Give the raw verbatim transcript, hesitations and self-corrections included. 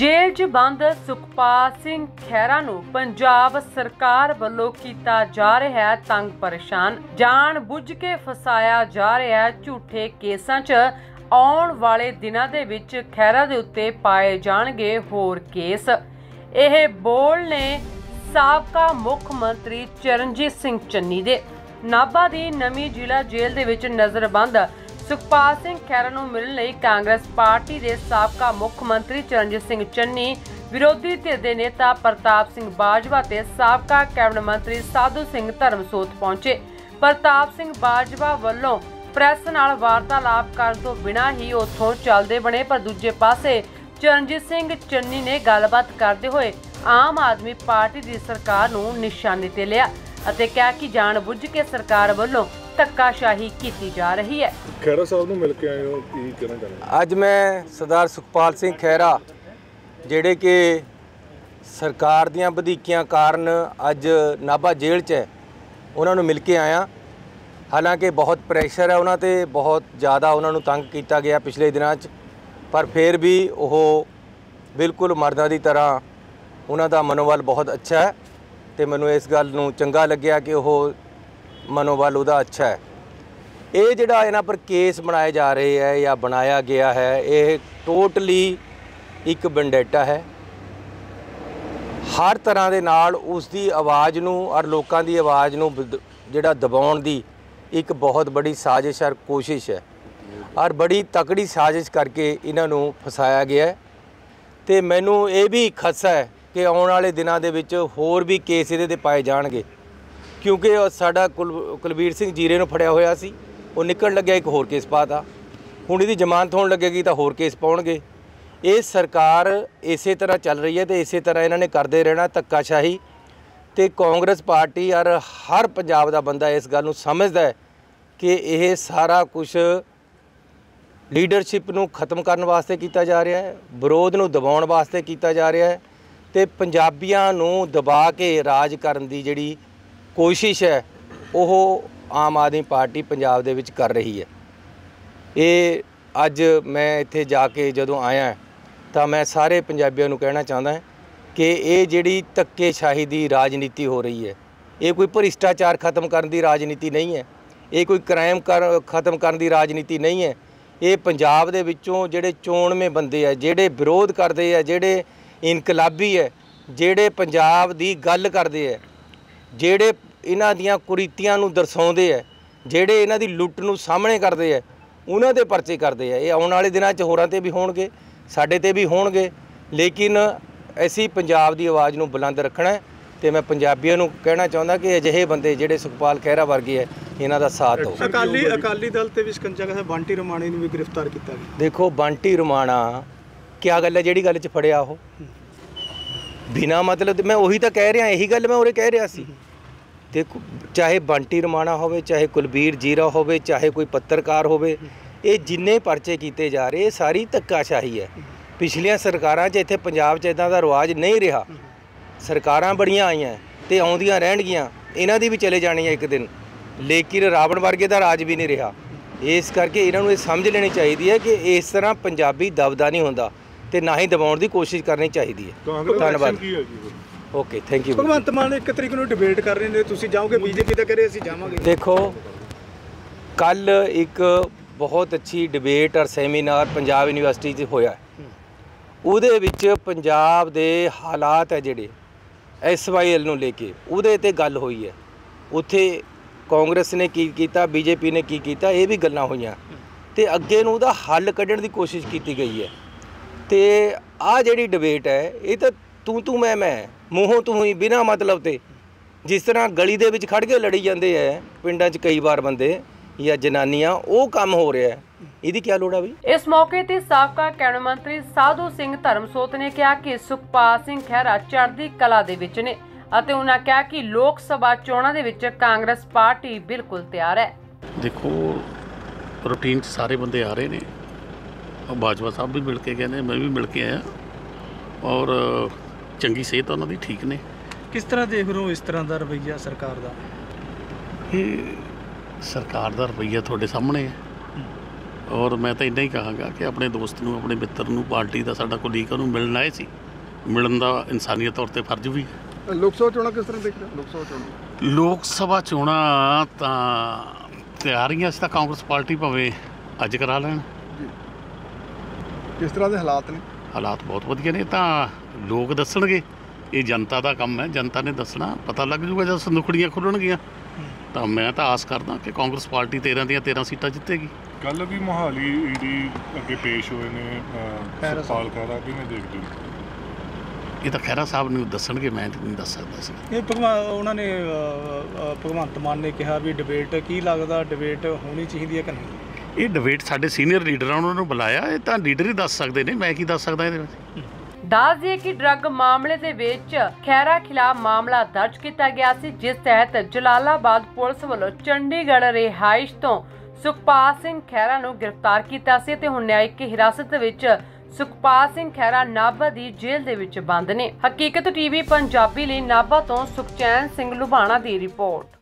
Jail च बंद सुखपाल सिंह खैहरा नूं पंजाब सरकार वल्लों कीता जा रहा है तंग परेशान। जान बुझ के फसाया जा रहा है झूठे केसां च। आउण वाले दिनां दे विच खैहरा दे उत्ते पाए जाणगे होर केस। यह बोल ने साबका मुख मंत्री चरणजीत सिंह चन्नी दे। नाभा दी नवीं जिला जेल दे विच नज़रबंद सुखपाल सिंह खैहरा नूं मिलण लई कांग्रेस पार्टी के साबका मुख मंत्री चरणजीत सिंह चन्नी, विरोधी धिर दे नेता प्रताप सिंह बाजवा ते साबका कैबिनेट मंत्री साधु सिंह धर्मसोत पहुंचे। प्रताप सिंह बाजवा वालों प्रैस नाल वार्तालाप करन तों बिना ही उत्थों चलदे बने, पर दूजे पासे चरणजीत सिंह चन्नी ने गलबात करदे होए आम आदमी पार्टी की सरकार नूं निशाने ते लिया अते कहा कि जानबुझ के सरकार वालों धक्काशाही की जा रही है। खैहरा साहब नूं मिल के आए हो, की कहना चाहते हो? अज मैं सरदार सुखपाल सिंह खैहरा जेड़े कि सरकार दीआं बधीकियां कारण अज नाभा जेल च है, उन्हां नूं मिल के आया। हालांकि बहुत प्रैशर है उन्हां ते, बहुत ज़्यादा उन्हां नूं तंग किया गया पिछले दिनां च, पर फिर भी वह बिल्कुल मर्दां दी तरह उन्हां दा मनोबल बहुत अच्छा है। तो मैनूं इस गल नूं चंगा लग्गिया कि वह मनोबल उहदा अच्छा है। ये जिहड़ा इन्हां पर केस बनाए जा रहे हैं या बनाया गया है, ये टोटली एक वेंडेटा है। हर तरह के नाल उसकी आवाज़ नूं और लोगों की आवाज़ नूं जिहड़ा दबाउण दी एक बहुत बड़ी साजिश और कोशिश है, और बड़ी तकड़ी साजिश करके इन्हां नूं फसाया गया है। तो मैनूं ये भी खदशा है कि आने वाले दिनों दे विच होर भी केस इहदे ते पाए जाणगे, क्योंकि साडा कुल कुलबीर सिंह जीरे नूं फड़िया होया सी, वो निकल लग्या एक होर केस पाता, हुण इहदी जमानत होण लगेगी तो होर केस पाउणगे। ये सरकार इसे तरह चल रही है तो इसे तरह इन्होंने करते रहना धक्काशाही। तो कांग्रेस पार्टी और हर पंजाब का बंदा इस गल नूं समझदा है कि यह सारा कुछ लीडरशिप नूं खत्म करने वास्ते किया जा रहा है, विरोध नूं दबाउण वास्ते किया जा रहा है, तो पंजाबियां नूं दबा के राज करन दी जिहड़ी कोशिश है वह आम आदमी पार्टी पंजाब दे विच कर रही है। ये अज मैं इत्थे जाके जदों आया तो मैं सारे पंजाबियों नूं कहना चाहता है कि ये जिहड़ी धक्केशाही दी राजनीति हो रही है, ये कोई भ्रिष्टाचार खत्म करन दी राजनीति नहीं है, ये कोई क्राइम कर खत्म करन दी राजनीति नहीं है। ये पंजाब दे विच्चों जिहड़े चोणवें बंदे है, जिहड़े विरोध करदे है, जिहड़े इनकलाबी है, जिहड़े पंजाब दी गल करदे है, जेड़े इन्हां दीआं कुरीतियां नूं दर्शाउंदे है, जेड़े इन्हां दी लुट्ट नूं सामने करदे है, उन्हां दे परचे करदे है। ये आउण वाले दिनां च होरां ते भी होणगे, साडे ते भी होणगे, लेकिन ऐसी पंजाब दी आवाज़ नूं बुलंद रखना है। तो मैं पंजाबियों नूं कहना चाहुंदा कि अजिहे बंदे जेड़े सुखपाल खैहरा वर्गे है इन्हां दा साथ दो। अकाली अकाली दल ते भी शिकंजा कसा बंटी रोमाना नूं भी गिरफ्तार कीता गया। देखो बंटी रोमाना क्या गल है जिहड़ी गल च फड़िया ओह बिना मतलब, मैं वही तो कह रहा, यही गल मैं उरे कह रहा सी। देखो चाहे बंटी रोमाना होवे, चाहे कुलबीर जीरा होवे, चाहे कोई पत्रकार होवे, ये जिन्ने परचे किए जा रहे सारी धक्काशाही है। पिछलियां सरकारां च इत्थे पंजाब च इदां दा रिवाज नहीं रहा, सरकारां बड़ियां आईयां ते आउंदियां रहणगियां, इन्हां दी भी चले जाणी है एक दिन, लेकिन रावण वर्गे दा राज भी नहीं रहा। इस करके इन्हां नूं ये समझ लेनी चाहिदी है कि इस तरह पंजाबी दबदा नहीं हुंदा ते ना ही दबाने की कोशिश करनी चाहिए। धन्यवाद। Okay thank you. भगवंत मान एक तरीक नूं डिबेट कर रहे हैं, तुसीं जाओगे बीजेपी तो करे असीं जावांगे। देखो कल एक बहुत अच्छी डिबेट और सैमीनार पंजाब यूनिवर्सिटी च होया, उहदे विच पंजाब दे हालात है जिहड़े एस वाई एल नूं लेके उहदे ते गल हुई है। उत्थे कांग्रेस ने की कीता, बीजेपी ने की कीता, ये भी गल्लां होईयां ते अग्गे नूं उहदा हल कढण दी कोशिश कीती गई है। तो आ जिहड़ी डिबेट है ये तो तू तू मैं मैं मूहों तू ही बिना मतलब ते जिस तरह गली दे विच खड़ के लड़ी जाते हैं पिंडां च कई बार बंदे या जनानियां, वो काम हो रहा है, इहदी क्या लोड़ है बई। इस मौके ते साबका कैबिनेट मंत्री साधु सिंह धर्मसोत ने कहा कि सुखपाल सिंह खैहरा चढ़दी कला दे विच ने अते उन्हां कहा कि लोक सभा चोणां दे विच कांग्रेस पार्टी बिल्कुल तैयार है। देखो रूटीन च सारे बंदे आ रहे ने, बाजवा साहब भी मिल के गए ने, मैं भी मिल के आया, और चंगी सेहत उन्होंने ठीक ने। किस तरह देख रहे हो इस तरह का रवैया सरकार का? ये सरकार का रवैया थोड़े सामने है, और मैं तो इन्ना ही कहूँगा कि अपने दोस्त नूं अपने मित्र नूं पार्टी का साडा कोलीग नूं मिलना आए सी, मिलन का इंसानियत तौर पर फर्ज भी है। लोक सभा चोणां किस तरह देख रहे हो? लोक सभा चोणां लोक सभा चोणां तां ਤਿਆਰੀਆਂ ਅਸੀਂ ਤਾਂ ਕਾਂਗਰਸ ਪਾਰਟੀ ਭਾਵੇਂ ਅੱਜ ਕਰਾ ਲੈਣ। ਕਿਸ ਤਰ੍ਹਾਂ ਦੇ ਹਾਲਾਤ ਨੇ? ਹਾਲਾਤ ਬਹੁਤ ਵਧੀਆ ਨੇ, ਤਾਂ ਲੋਕ ਦੱਸਣਗੇ, ਇਹ ਜਨਤਾ ਦਾ ਕੰਮ ਹੈ, ਜਨਤਾ ਨੇ ਦੱਸਣਾ, ਪਤਾ ਲੱਗ ਜੂਗਾ ਜਦ ਸੰਦੂਕੜੀਆਂ ਖੁੱਲਣਗੀਆਂ। ਤਾਂ ਮੈਂ ਤਾਂ ਆਸ ਕਰਦਾ ਕਿ ਕਾਂਗਰਸ ਪਾਰਟੀ ਤੇਰਾਂ ਦੀਆਂ ਤੇਰਾਂ ਸੀਟਾਂ ਜਿੱਤੇਗੀ। ਕੱਲ ਵੀ ਮੋਹਾਲੀ ਈਡੀ ਅੱਗੇ ਪੇਸ਼ ਹੋਏ ਨੇ ਸੁਖਪਾਲ ਖਹਿਰਾ, ਕਿਵੇਂ ਦੇਖਦੇ ਹੋ? ये तो खैरा साहब ने दसणगे, मैं तो नहीं दस सकता। ये भगवंत उन्होंने भगवंत मान ने कहा भी डिबेट की लगता डिबेट होनी चाहिए है कि नहीं? ये डिबेट साढ़े सीनियर लीडर उन्होंने बुलाया, ये तो लीडर ही दस सकते हैं, मैं की दस सकता। ये दस दिए कि ड्रग मामले दे विच खैरा खिलाफ मामला दर्ज किया गया सी, जिस तहत जलालाबाद पुलिस वालों चंडीगढ़ रिहाइश तो सुखपाल सिंह खैरा नूं गिरफ्तार किया सी ते हुण न्यायिक हिरासत विच सुखपाल सिंह खैरा नाभा दी जेल दे विच बंद ने। हकीकत टीवी पंजाबी लई नाभा तो सुखचैन सिंह लुबाणा दी रिपोर्ट।